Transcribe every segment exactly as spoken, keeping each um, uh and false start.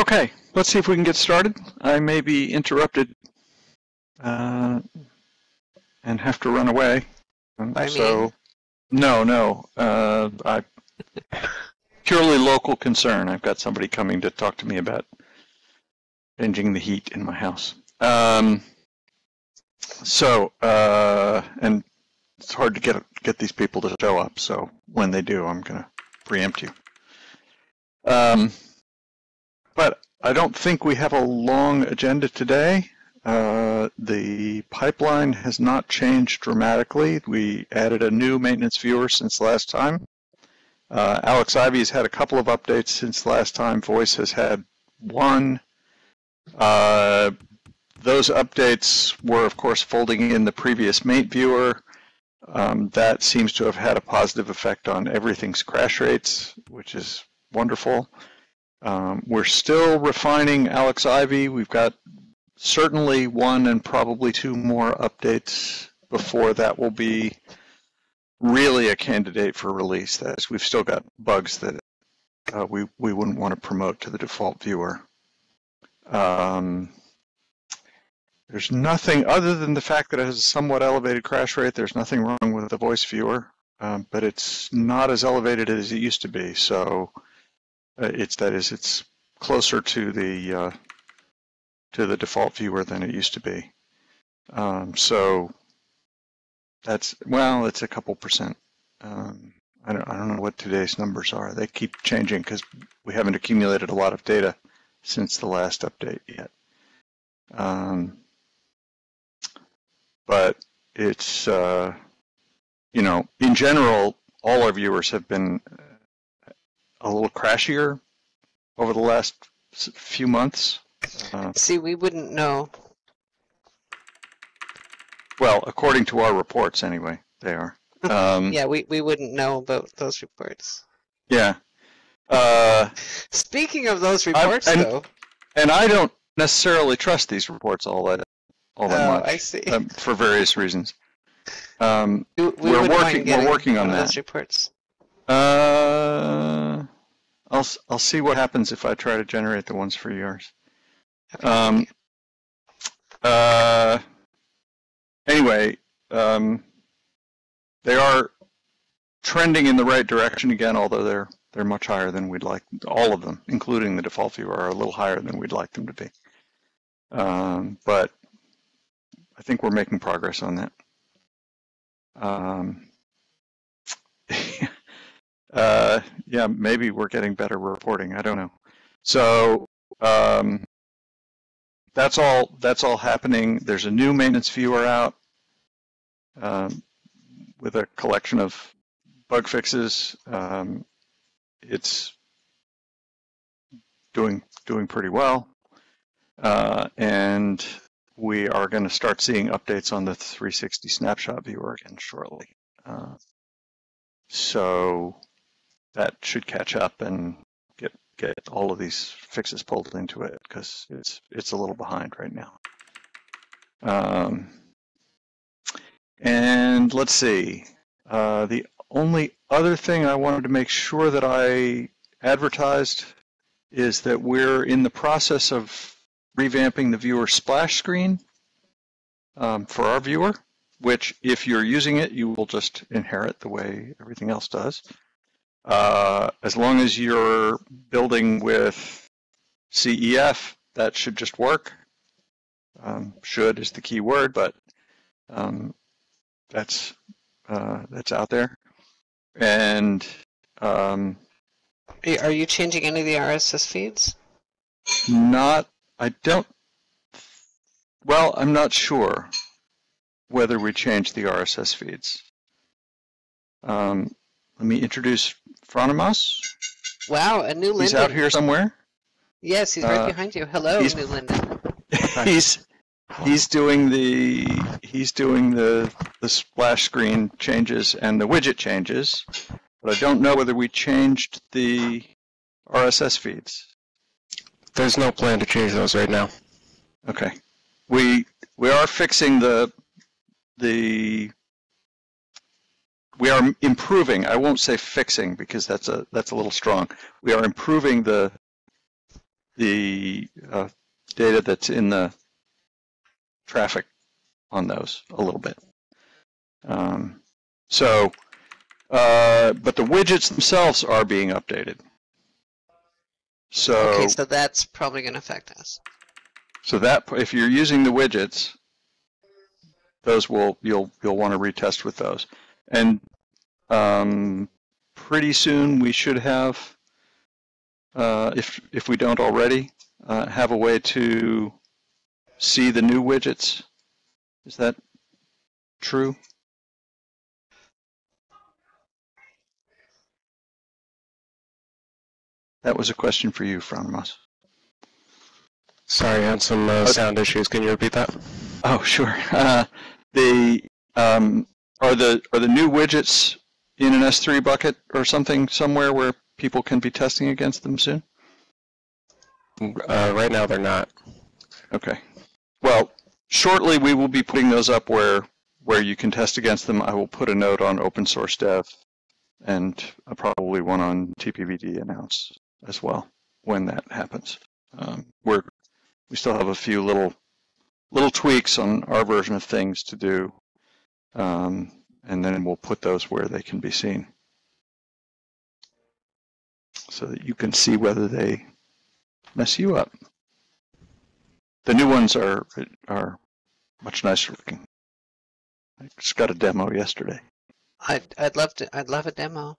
Okay, let's see if we can get started. I may be interrupted uh, and have to run away. I so, mean. No, no. Uh, I purely local concern. I've got somebody coming to talk to me about changing the heat in my house. Um, so, uh, and it's hard to get get these people to show up. So when they do, I'm going to preempt you. Um, but I don't think we have a long agenda today. Uh, the pipeline has not changed dramatically. We added a new maintenance viewer since last time. Uh, Alex Ivy has had a couple of updates since last time. Voice has had one. Uh, those updates were, of course, folding in the previous mate viewer. Um, that seems to have had a positive effect on everything's crash rates, which is wonderful. Um, we're still refining Alex Ivy. We've got certainly one and probably two more updates before that will be really a candidate for release. That is, we've still got bugs that uh, we, we wouldn't want to promote to the default viewer. Um, there's nothing other than the fact that it has a somewhat elevated crash rate. There's nothing wrong with the voice viewer, um, but it's not as elevated as it used to be. So uh, it's, that is, it's closer to the uh, to the default viewer than it used to be. Um, so that's, well, it's a couple percent. Um, I, don't, I don't know what today's numbers are. They keep changing because we haven't accumulated a lot of data since the last update yet. Um, but it's, uh, you know, in general, all our viewers have been a little crashier over the last few months. Uh, See, we wouldn't know. Well, according to our reports, anyway, they are. Um, yeah, we, we wouldn't know about those reports. Yeah. Uh, Speaking of those reports, I, and, though... And I don't necessarily trust these reports all that, all that oh, much. I see. Um, for various reasons. Um, we, we we're, working, we're working on that. Those reports. Uh, I'll, I'll see what happens if I try to generate the ones for yours. Um, uh, anyway, um, they are trending in the right direction again, although they're, they're much higher than we'd like. All of them, including the default viewer, are a little higher than we'd like them to be. Um, but I think we're making progress on that. Um, uh, yeah, maybe we're getting better reporting. I don't know. So, um, That's all. That's all happening. There's a new maintenance viewer out um, with a collection of bug fixes. Um, it's doing doing pretty well, uh, and we are going to start seeing updates on the three sixty snapshot viewer again shortly. Uh, so that should catch up and get all of these fixes pulled into it, because it's it's a little behind right now. Um, and let's see. Uh, the only other thing I wanted to make sure that I advertised is that we're in the process of revamping the viewer splash screen um, for our viewer, which if you're using it, you will just inherit the way everything else does. Uh, as long as you're building with C E F, that should just work. Um, should is the key word, but um, that's uh, that's out there. And um, are you changing any of the R S S feeds? Not, I don't. Well, I'm not sure whether we change the R S S feeds. Um, let me introduce Fronimus. Wow, a new Linden. He's out here somewhere. Yes, he's right uh, behind you. Hello, he's, new Linden. He's he's doing the he's doing the the splash screen changes and the widget changes, but I don't know whether we changed the R S S feeds. There's no plan to change those right now. Okay, we we are fixing the the. We are improving. I won't say fixing because that's a that's a little strong. We are improving the the uh, data that's in the traffic on those a little bit. Um, so, uh, but the widgets themselves are being updated. So, okay, so that's probably going to affect us. So that if you're using the widgets, those will you'll you'll want to retest with those, and um, pretty soon we should have, uh, if if we don't already, uh, have a way to see the new widgets. Is that true? That was a question for you, Fronimus. Sorry, I had some uh, sound issues. Can you repeat that? Oh, sure. Uh, the um, are the are the new widgets in an S three bucket or something somewhere where people can be testing against them soon? Uh, right now, they're not. Okay. Well, shortly we will be putting those up where where you can test against them. I will put a note on Open Source Dev, and probably one on T P V D announce as well when that happens. Um, we're we still have a few little little tweaks on our version of things to do, um, and then we'll put those where they can be seen, so that you can see whether they mess you up. The new ones are are much nicer looking. I just got a demo yesterday. I'd I'd love to I'd love a demo.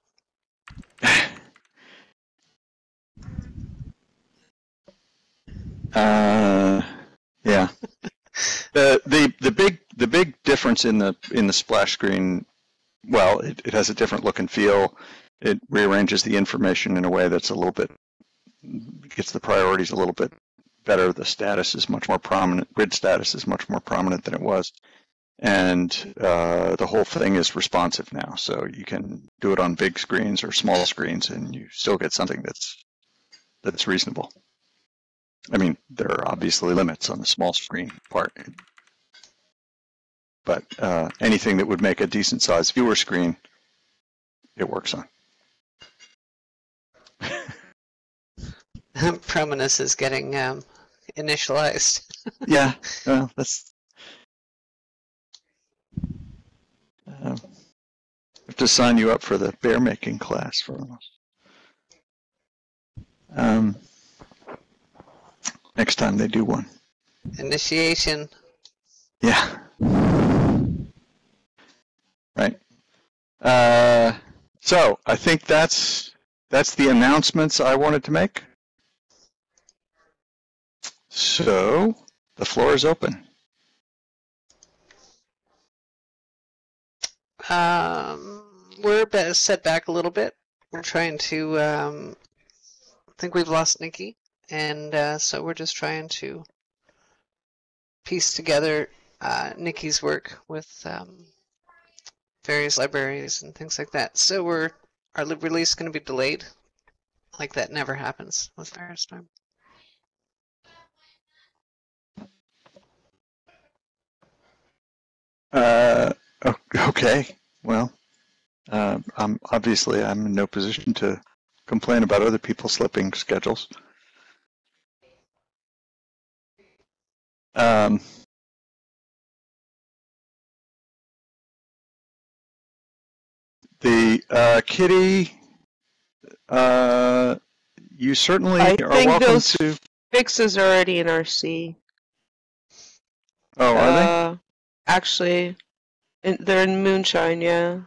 Uh, yeah. the the the big the big difference in the in the splash screen, well, it, it has a different look and feel. It rearranges the information in a way that's a little bit gets the priorities a little bit better. The status is much more prominent. Grid status is much more prominent than it was, and uh, the whole thing is responsive now. So you can do it on big screens or small screens, and you still get something that's that's reasonable. I mean, there are obviously limits on the small screen part, but uh, anything that would make a decent sized viewer screen, it works on. Fronimus is getting um, initialized. Yeah, well, that's. Um, I have to sign you up for the bear making class, Fronimus. Um. Next time they do one. Initiation. Yeah. Right. Uh, so I think that's that's the announcements I wanted to make. So the floor is open. Um, we're set back a little bit. We're trying to. Um, I think we've lost Nikki. And uh, so we're just trying to piece together uh, Nikki's work with um, various libraries and things like that. So we're our release is going to be delayed, like that never happens with Firestorm. Uh, okay. Well, uh, I'm obviously I'm in no position to complain about other people slipping schedules. Um, the uh, Kitty, uh, you certainly I are welcome those to fixes are already in R C. Oh, are uh, they? Actually, in, they're in Moonshine, yeah.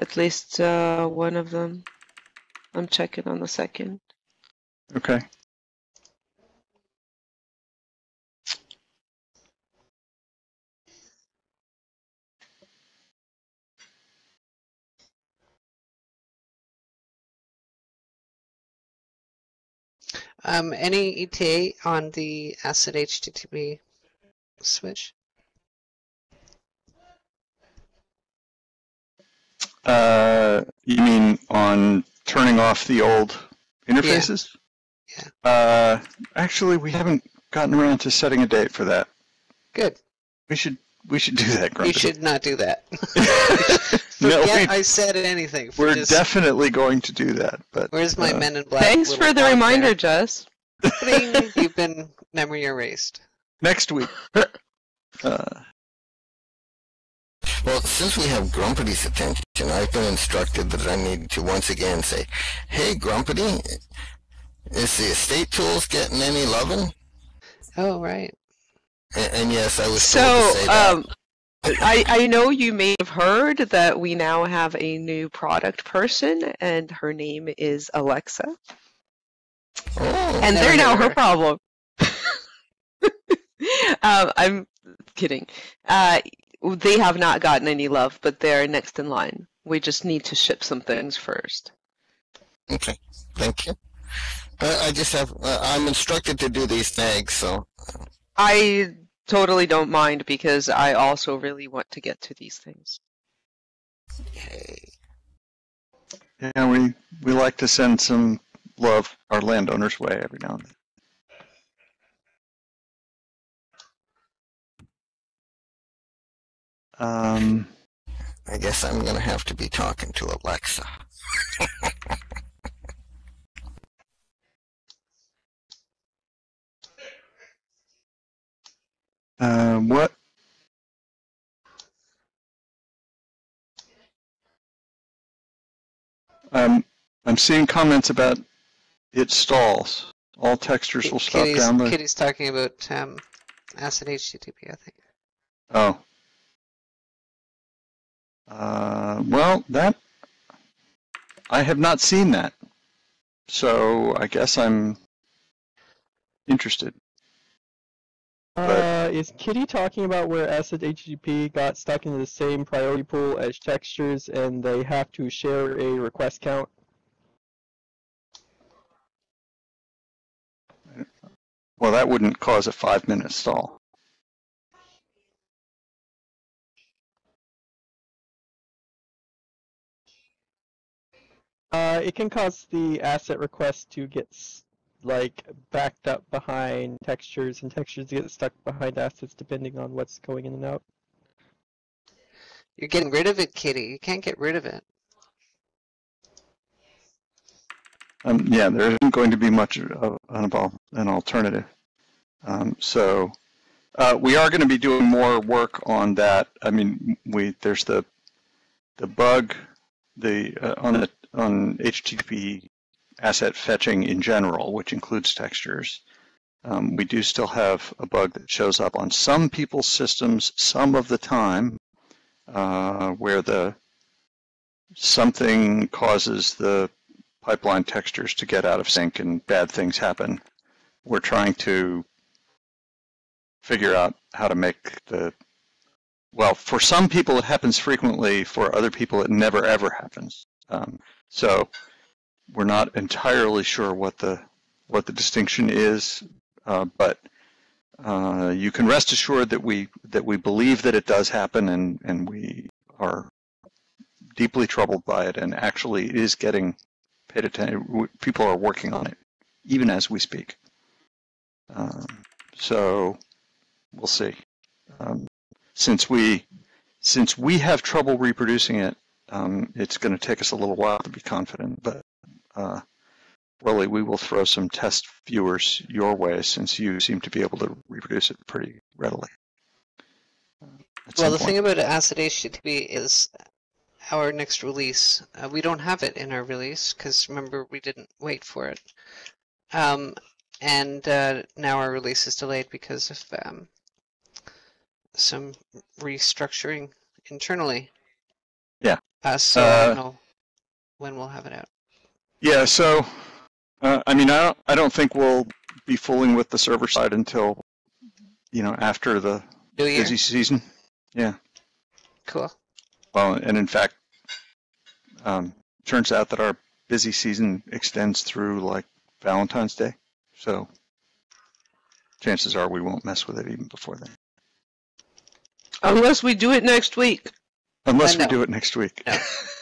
At least uh, one of them. I'm checking on the second. Okay. Um, any E T A on the ACID H T T P switch? Uh, you mean on turning off the old interfaces? Yeah. Yeah. Uh, actually, we haven't gotten around to setting a date for that. Good. We should We should do that, Grumpy. You should not do that. Forget no, we, I said anything. We're just, definitely going to do that. But where's my uh, Men in Black? Thanks for the reminder, there. Jess. You've been memory erased. Next week. Uh, well, since we have Grumpety's attention, I've been instructed that I need to once again say, "Hey, Grumpety, is the estate tools getting any loving?" Oh, right. And, and yes, I was so. Told to say that. Um, I I know you may have heard that we now have a new product person, and her name is Alexa. Oh, and they're now her problem. um, I'm kidding. Uh, they have not gotten any love, but they're next in line. We just need to ship some things first. Okay, thank you. Uh, I just have. Uh, I'm instructed to do these tags, so. I totally don't mind because I also really want to get to these things. Yay. Yeah, we we like to send some love our landowner's way every now and then. Um, I guess I'm going to have to be talking to Alexa. um, what? Um, I'm seeing comments about it stalls. All textures will stop downloading. Kitty's talking about um, acid H T T P, I think. Oh. Uh, well, that, I have not seen that, so I guess I'm interested. Uh, but, is Kitty talking about where Acid H T T P got stuck into the same priority pool as textures and they have to share a request count? Well, that wouldn't cause a five-minute stall. Uh, it can cause the asset request to get, like, backed up behind textures, and textures get stuck behind assets depending on what's going in and out. You're getting rid of it, Kitty. You can't get rid of it. Um, yeah, there isn't going to be much of an alternative. Um, so uh, we are going to be doing more work on that. I mean, we there's the the bug the uh, on the on H T T P asset fetching in general, which includes textures. Um, we do still have a bug that shows up on some people's systems some of the time, uh, where the something causes the pipeline textures to get out of sync and bad things happen. We're trying to figure out how to make the, well, for some people it happens frequently, for other people it never ever happens. Um, So we're not entirely sure what the what the distinction is, uh, but uh, you can rest assured that we that we believe that it does happen, and and we are deeply troubled by it, and actually it is getting paid attention. People are working on it even as we speak. Um, so we'll see. Um, since we since we have trouble reproducing it. Um, it's going to take us a little while to be confident, but uh, really we will throw some test viewers your way since you seem to be able to reproduce it pretty readily. Uh, well, the point. Thing about Acid H T T P is our next release. Uh, we don't have it in our release because, remember, we didn't wait for it. Um, and uh, now our release is delayed because of um, some restructuring internally. Yeah. Uh, so uh, I don't know when we'll have it out. Yeah. So, uh, I mean, I don't, I don't think we'll be fooling with the server side until, you know, after the busy season. Yeah. Cool. Well, and in fact, um, turns out that our busy season extends through like Valentine's Day. So, chances are we won't mess with it even before then. Unless we do it next week. Unless we do it next week. No,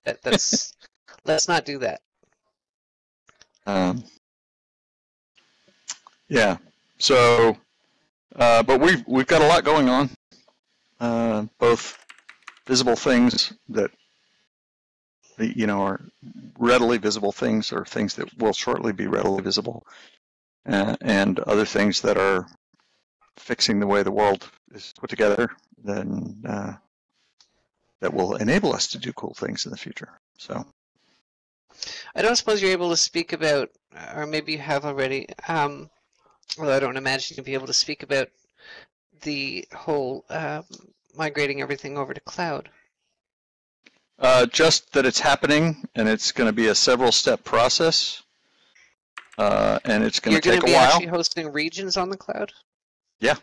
that, that's, let's not do that. Um, yeah. So, uh, but we've we've got a lot going on. uh, both visible things that, you know, are readily visible things or things that will shortly be readily visible, uh, and other things that are fixing the way the world is put together, then uh, that will enable us to do cool things in the future. So, I don't suppose you're able to speak about, or maybe you have already, um, although I don't imagine you'll be able to speak about the whole uh, migrating everything over to cloud. Uh, just that it's happening, and it's going to be a several-step process, uh, and it's going to take a while. You're going to be actually hosting regions on the cloud? Yeah.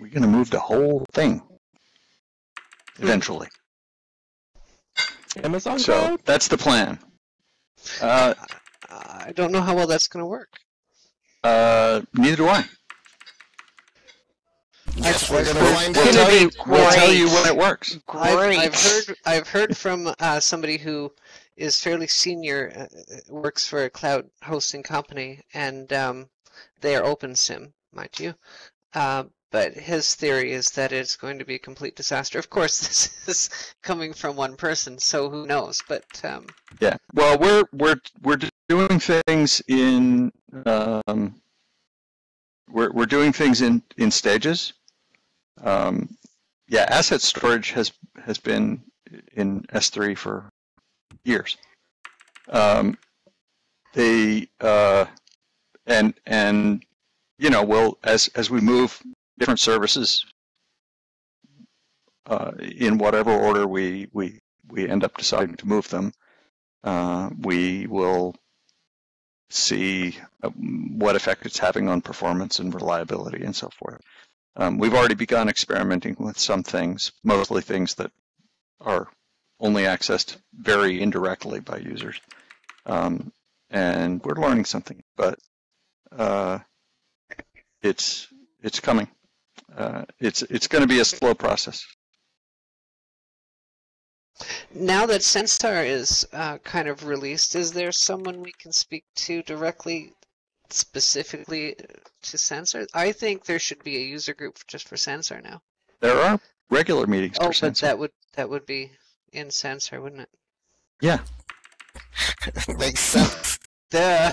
We're going to move the whole thing eventually. Amazon so cloud? That's the plan. Uh, I don't know how well that's going to work. Uh, neither do I. Yes, we're gonna we'll, we'll, tell you, we'll tell you when it works. Great. I've, I've heard. I've heard from uh, somebody who is fairly senior, uh, works for a cloud hosting company, and um, they are OpenSim, mind you. Uh, but his theory is that it's going to be a complete disaster. Of course, this is coming from one person, so who knows? But um, yeah, well, we're we're we're doing things in. Um, We're, we're doing things in, in stages. Um, yeah, asset storage has, has been in S three for years. Um, they, uh, and, and, you know, we'll, as, as we move different services uh, in whatever order we, we, we end up deciding to move them, uh, we will see what effect it's having on performance and reliability and so forth. Um, we've already begun experimenting with some things, mostly things that are only accessed very indirectly by users. Um, and we're learning something, but uh, it's it's coming. Uh, it's it's going to be a slow process. Now that Sansar is uh, kind of released, is there someone we can speak to directly, specifically to Sansar? I think there should be a user group just for Sansar now. There are regular meetings oh, for Sansar. Oh, but that would, that would be in Sansar, wouldn't it? Yeah. Makes sense. Duh.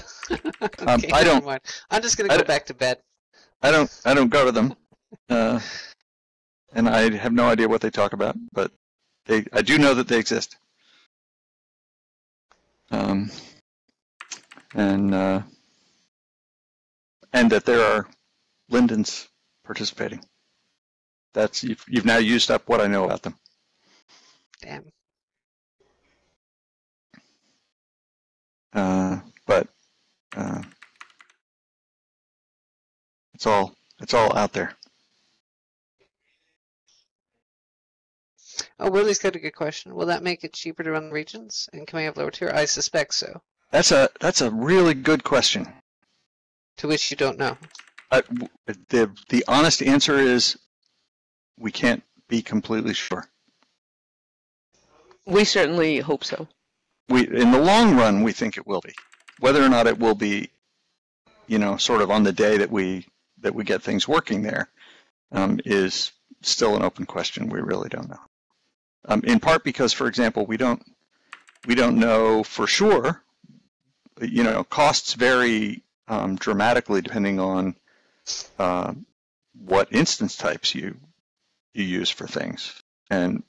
Okay, um, I don't, mind. I'm just going to go back to bed. I don't, I don't go to them. Uh, and I have no idea what they talk about, but They, I do know that they exist, um, and uh, and that there are Lindens participating. That's you've, you've now used up what I know about them. Damn. Uh, but uh, it's all it's all out there. Oh, Willie's got a good question. Will that make it cheaper to run the regions? And can we have lower tier? I suspect so. That's a that's a really good question. To which you don't know. Uh, the the honest answer is, we can't be completely sure. We certainly hope so. We in the long run, we think it will be. Whether or not it will be, you know, sort of on the day that we that we get things working there, um, is still an open question. We really don't know. Um, in part because, for example, we don't we don't know for sure. You know, costs vary um, dramatically depending on uh, what instance types you you use for things, and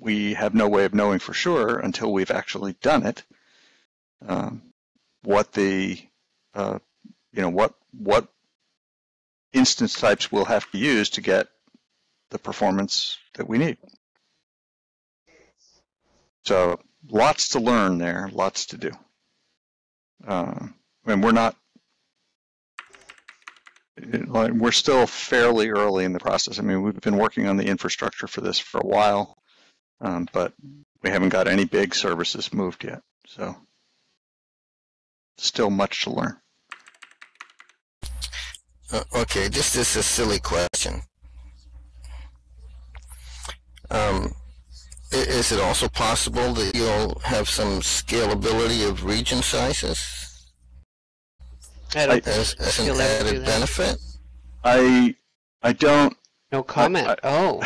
we have no way of knowing for sure until we've actually done it. Um, what the uh, you know what what instance types we'll have to use to get the performance that we need. So lots to learn there, lots to do. Uh, and we're not, we're still fairly early in the process. I mean, we've been working on the infrastructure for this for a while, um, but we haven't got any big services moved yet. So still much to learn. Uh, okay, this is a silly question. Um, Is it also possible that you'll have some scalability of region sizes as, as an added benefit? I I don't No comment. I, oh,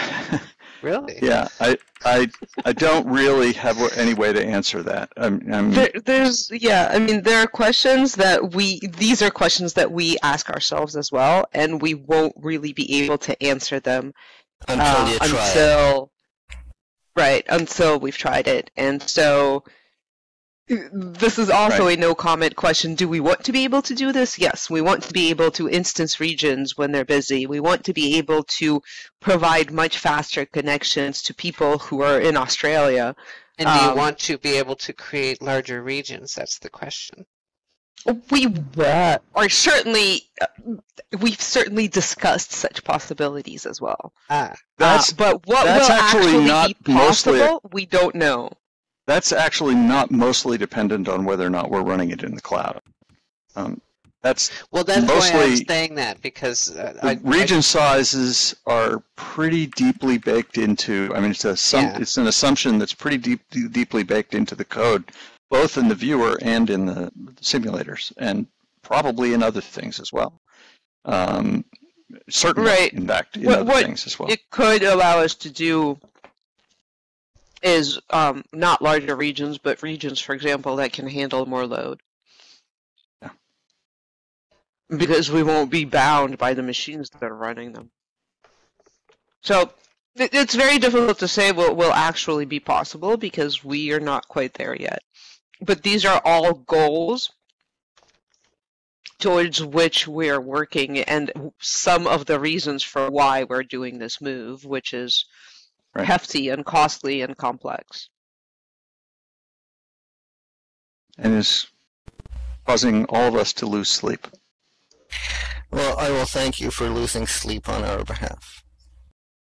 really? Yeah, I, I, I don't really have any way to answer that. I'm, I'm... There, there's, yeah, I mean, there are questions that we, these are questions that we ask ourselves as well, and we won't really be able to answer them until, uh, you try until it. Right, until we've tried it. And so this is also right. a no comment question. Do we want to be able to do this? Yes, we want to be able to instance regions when they're busy. We want to be able to provide much faster connections to people who are in Australia. And um, do you want to be able to create larger regions? That's the question. We are certainly, we've certainly discussed such possibilities as well. Ah, that's, uh, but what that's will actually, actually not be possible, a... we don't know. That's actually not mostly dependent on whether or not we're running it in the cloud. Um, that's well, that's mostly, why I'm saying that, because uh, I, region I, sizes are pretty deeply baked into. I mean, it's a yeah. it's an assumption that's pretty deep, deeply baked into the code, both in the viewer and in the simulators, and probably in other things as well. Um, certainly, right. in fact, in what, other what things as well. It could allow us to do. Is um, not larger regions, but regions, for example, that can handle more load. Yeah. Because we won't be bound by the machines that are running them. So it, it's very difficult to say what will actually be possible because we are not quite there yet. But these are all goals towards which we are working, and some of the reasons for why we're doing this move, which is Right. hefty and costly and complex. And is causing all of us to lose sleep. Well, I will thank you for losing sleep on our behalf.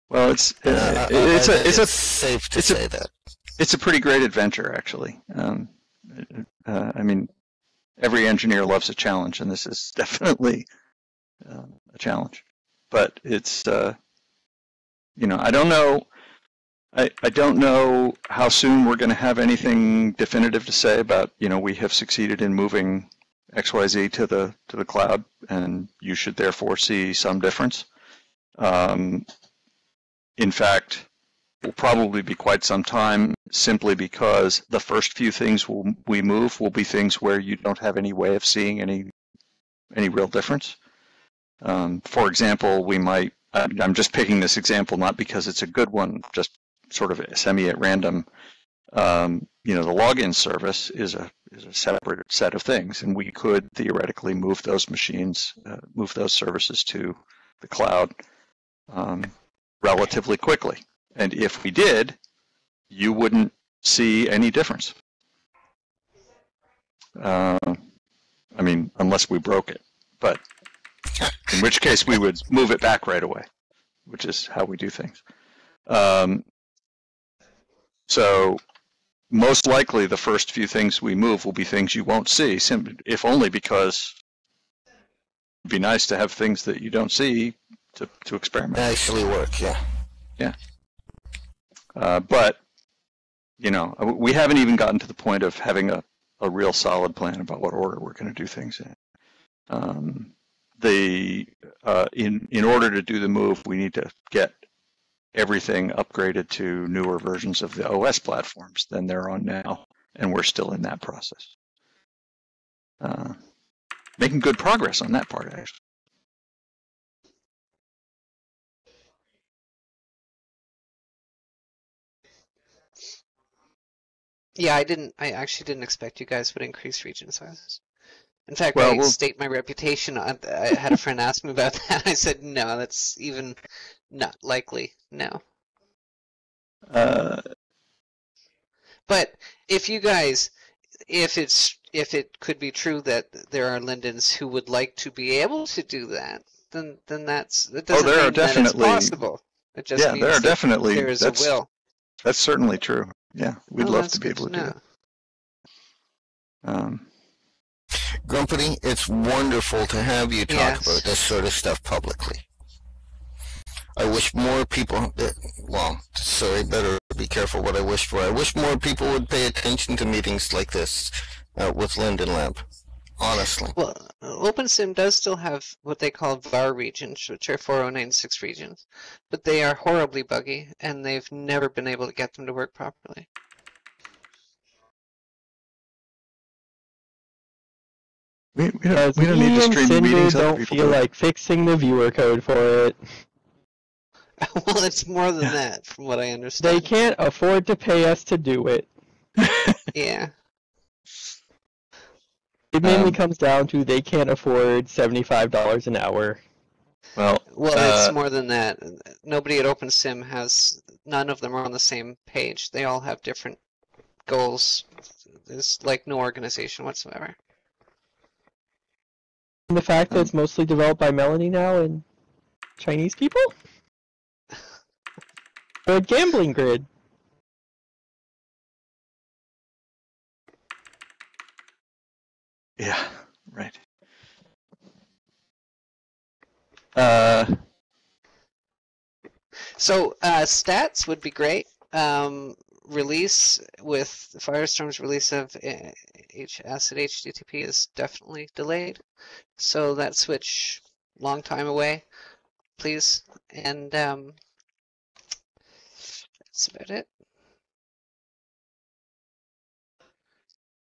Well, it's uh, uh, it's, uh, a, it's, it's a safe to it's say a, that it's a pretty great adventure, actually. Um, uh, I mean, every engineer loves a challenge, and this is definitely uh, a challenge. But it's uh, you know, I don't know. I, I don't know how soon we're going to have anything definitive to say about, you know, we have succeeded in moving X Y Z to the to the cloud, and you should therefore see some difference. Um, in fact, it will probably be quite some time, simply because the first few things we'll, we move will be things where you don't have any way of seeing any any real difference. Um, for example, we might. I'm just picking this example not because it's a good one, just sort of semi at random. Um, you know, the login service is a is a separate set of things, and we could theoretically move those machines, uh, move those services to the cloud um, relatively quickly. And if we did, you wouldn't see any difference. Uh, I mean, unless we broke it, but in which case we would move it back right away, which is how we do things. Um, So most likely the first few things we move will be things you won't see, if only because it'd be nice to have things that you don't see to, to experiment. That actually work, yeah. Yeah. Uh, but, you know, we haven't even gotten to the point of having a, a real solid plan about what order we're going to do things in. Um, the, uh, in, in order to do the move, we need to get everything upgraded to newer versions of the O S platforms than they're on now, and we're still in that process. Uh, making good progress on that part, actually. Yeah, I didn't. I actually didn't expect you guys would increase region sizes. In fact, well, I we'll... state my reputation. I, I had a friend ask me about that. I said, no, that's even not likely. No. Uh... But if you guys, if it's if it could be true that there are Lindens who would like to be able to do that, then then that's that doesn't oh, there mean are definitely, that it's possible. It just yeah, means there are definitely there is a will. That's certainly true. Yeah, we'd oh, love to be able to, to do that. Um. Grumpity, it's wonderful to have you talk yes. about this sort of stuff publicly. I wish more people, well, sorry, better be careful what I wish for. I wish more people would pay attention to meetings like this uh, with Linden Lab. honestly. Well, OpenSim does still have what they call V A R regions, which are four oh nine six regions, but they are horribly buggy, and they've never been able to get them to work properly. We, we don't, we don't need to stream the meetings. I don't feel like fixing the viewer code for it. Well, it's more than that, from what I understand. They can't afford to pay us to do it. Yeah. It mainly um, comes down to they can't afford seventy-five dollars an hour. Well, well, uh, it's more than that. Nobody at OpenSim has, none of them are on the same page. They all have different goals. There's like no organization whatsoever. And the fact that um, it's mostly developed by Melanie now and Chinese people? Or a gambling grid. Yeah, right. Uh, so uh, stats would be great. Um, release with Firestorm's release of H Acid H T T P is definitely delayed. So that switch, long time away, please. And um, that's about it.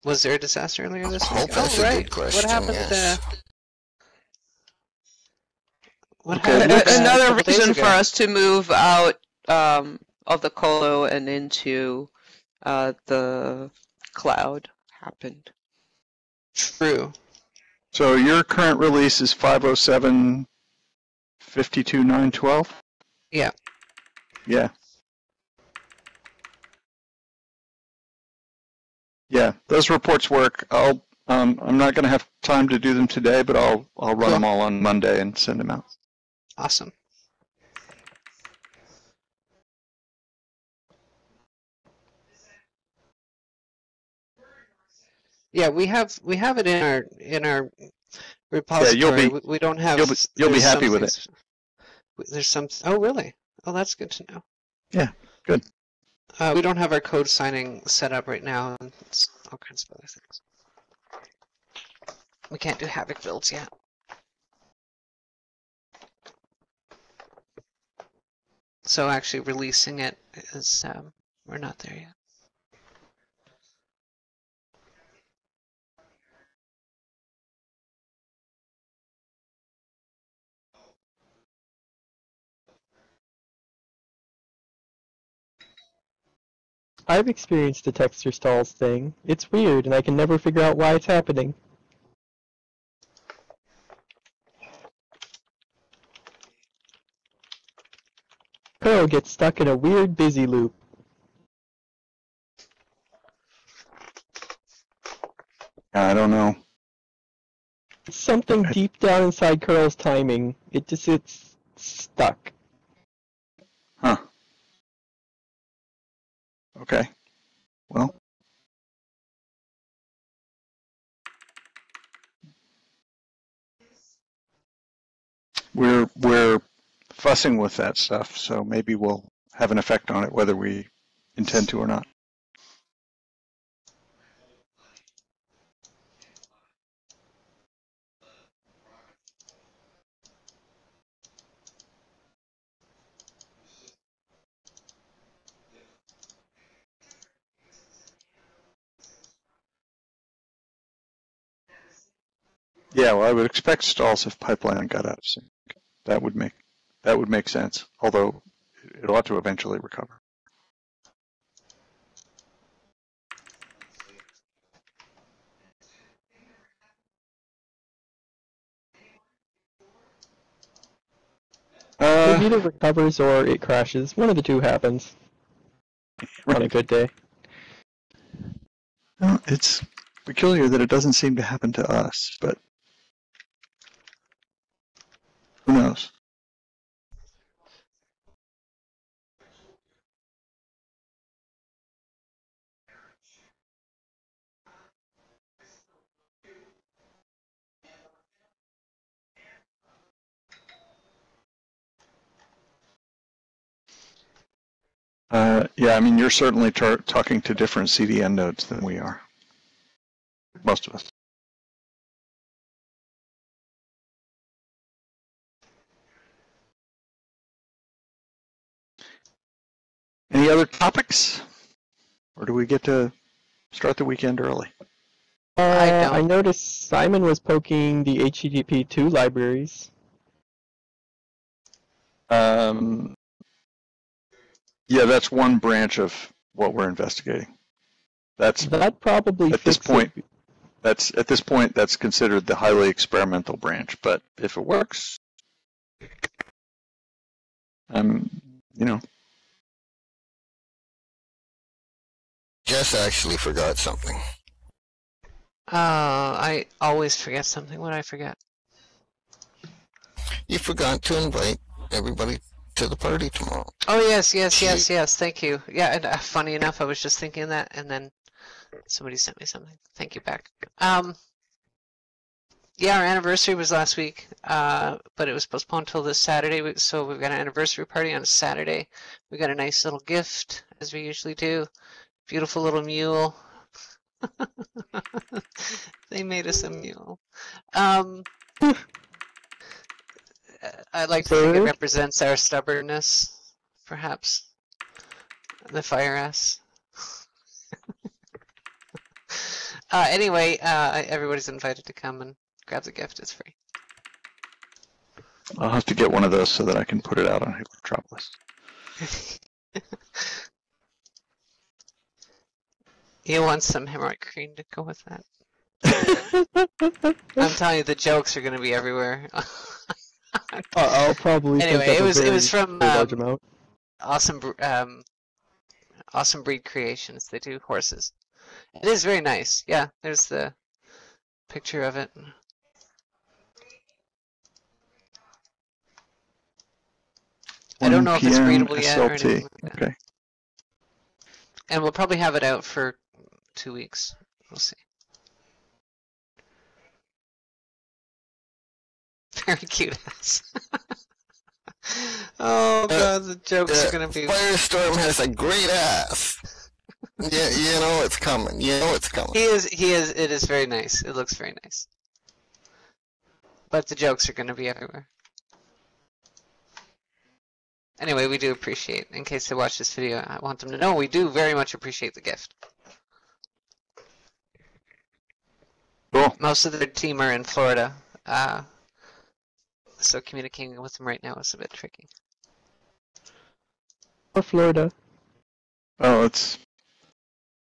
Was there a disaster earlier this week? That's oh, a right. Good question, what happened yes. to... What okay. happened to Another reason for us to move out um, of the colo and into uh, the cloud happened. True. So your current release is five oh seven fifty-two nine twelve? Yeah. Yeah. Yeah, those reports work. I'll, um, I'm not going to have time to do them today, but I'll, I'll run cool. them all on Monday and send them out. Awesome. Yeah, we have we have it in our in our repository. Yeah, you'll be, we, we don't have. You'll be, you'll be happy with it. There's some. Oh, really? Oh, that's good to know. Yeah, good. Uh, we don't have our code signing set up right now, and all kinds of other things. We can't do Havoc builds yet. So actually releasing it is, um, we're not there yet. I've experienced the texture stalls thing. It's weird, and I can never figure out why it's happening. Pearl gets stuck in a weird busy loop. I don't know. Something deep down inside Curl's timing. It just it's stuck. Huh. Okay. Well. We're we're fussing with that stuff, so maybe we'll have an effect on it whether we intend to or not. Yeah, well, I would expect stalls if pipeline got out of sync. That would make that would make sense. Although it ought to eventually recover. Uh, it either recovers or it crashes. One of the two happens. Right. On a good day. Well, it's peculiar that it doesn't seem to happen to us, but. Who knows? Uh, yeah, I mean, you're certainly tar talking to different C D N nodes than we are. Most of us. other topics? Or do we get to start the weekend early? Uh, I, don't. I noticed Simon was poking the H T T P two libraries. Um, yeah, that's one branch of what we're investigating. That's that probably at this point. It. That's at this point that's considered the highly experimental branch. But if it works, um, you know. Jess actually forgot something. Uh, I always forget something. What did I forget? You forgot to invite everybody to the party tomorrow. Oh yes, yes, she... yes, yes. Thank you. Yeah, and uh, funny enough, I was just thinking that, and then somebody sent me something. Thank you back. Um, yeah, our anniversary was last week, uh, but it was postponed till this Saturday. So we've got an anniversary party on Saturday. We got a nice little gift, as we usually do. Beautiful little mule. They made us a mule. Um, I like to think it represents our stubbornness, perhaps. The fire ass. uh, anyway, uh, everybody's invited to come and grab the gift. It's free. I'll have to get one of those so that I can put it out on Hippotropolis. You want some hemorrhoid cream to go with that? I'm telling you, the jokes are going to be everywhere. uh, I'll probably. Anyway, it was it was from um, Awesome um, Awesome Breed Creations. They do horses. It is very nice. Yeah, there's the picture of it. I don't know if it's readable yet or anything like that. Okay. And we'll probably have it out for two weeks. We'll see. Very cute ass. Oh, God, the jokes uh, are going to be... Firestorm has a great ass. Yeah, you know it's coming. You know it's coming. He is, he is, it is very nice. It looks very nice. But the jokes are going to be everywhere. Anyway, we do appreciate, in case they watch this video, I want them to know we do very much appreciate the gift. Cool. Most of their team are in Florida, uh, so communicating with them right now is a bit tricky. Or Florida. Oh, it's...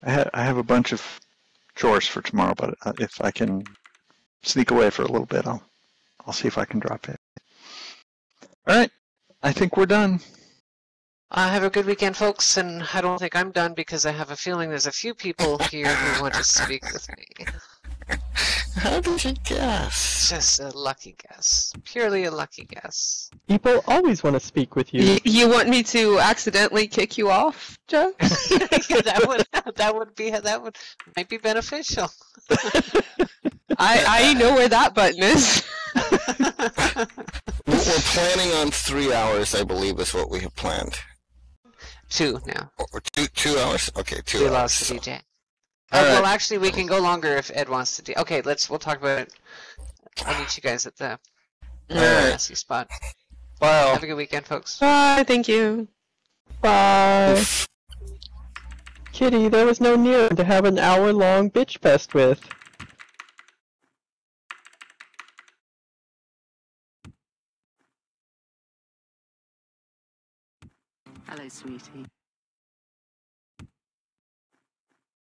I, ha I have a bunch of chores for tomorrow, but if I can sneak away for a little bit, I'll, I'll see if I can drop it. All right. I think we're done. Uh, have a good weekend, folks, and I don't think I'm done because I have a feeling there's a few people here who want to speak with me. How did you guess? Just a lucky guess. Purely a lucky guess. People always want to speak with you. Y you want me to accidentally kick you off, Joe? Yeah, that would that would be that would might be beneficial. I I know where that button is. We're planning on three hours, I believe, is what we have planned. Two now. Or two, two hours? Okay, two we hours. We lost so. D J. Oh, right. Well, actually, we can go longer if Ed wants to do. Okay, let's. We'll talk about it. I'll meet you guys at the messy right. spot. Wow. Have a good weekend, folks. Bye. Thank you. Bye. Oof. Kitty, there was no need to have an hour-long bitch fest with. Hello, sweetie.